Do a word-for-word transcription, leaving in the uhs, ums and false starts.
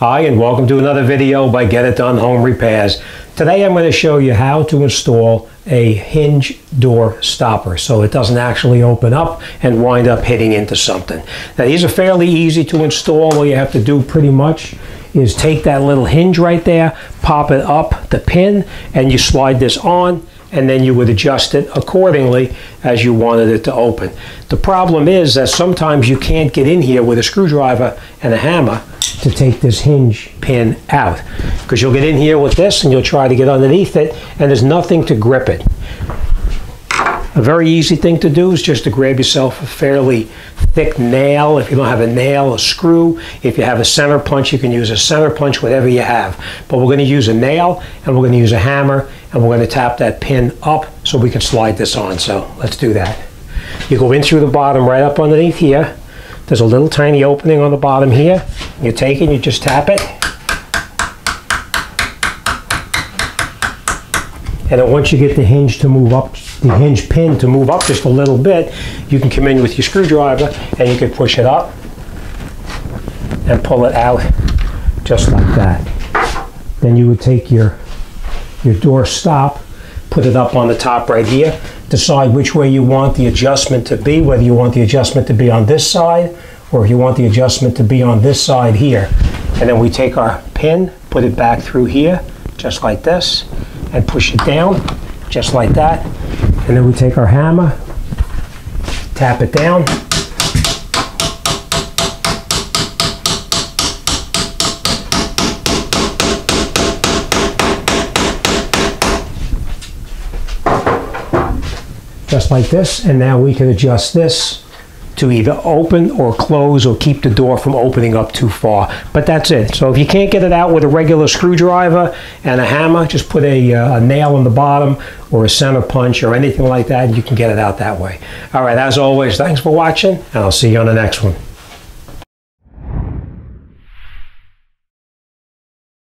Hi, and welcome to another video by Get It Done Home Repairs. Today I'm going to show you how to install a hinge door stopper so it doesn't actually open up and wind up hitting into something. Now these are fairly easy to install. All you have to do pretty much is take that little hinge right there, pop it up the pin, and you slide this on, and then you would adjust it accordingly as you wanted it to open. The problem is that sometimes you can't get in here with a screwdriver and a hammer to take this hinge pin out, because you'll get in here with this and you'll try to get underneath it and there's nothing to grip it. A very easy thing to do is just to grab yourself a fairly thick nail. If you don't have a nail, a screw. If you have a center punch, you can use a center punch, whatever you have. But we're going to use a nail and we're going to use a hammer and we're going to tap that pin up so we can slide this on. So let's do that. You go in through the bottom right up underneath here. There's a little tiny opening on the bottom here. You take it, you just tap it. And then once you get the hinge to move up, the hinge pin to move up just a little bit, you can come in with your screwdriver and you can push it up and pull it out just like that. Then you would take your, your door stop, put it up on the top right here, decide which way you want the adjustment to be, whether you want the adjustment to be on this side or if you want the adjustment to be on this side here. And then we take our pin, put it back through here just like this, and push it down just like that. And then we take our hammer, tap it down, just like this, and now we can adjust this to either open or close or keep the door from opening up too far. But that's it. So if you can't get it out with a regular screwdriver and a hammer, just put a, uh, a nail on the bottom or a center punch or anything like that, and you can get it out that way. All right, as always, thanks for watching, and I'll see you on the next one.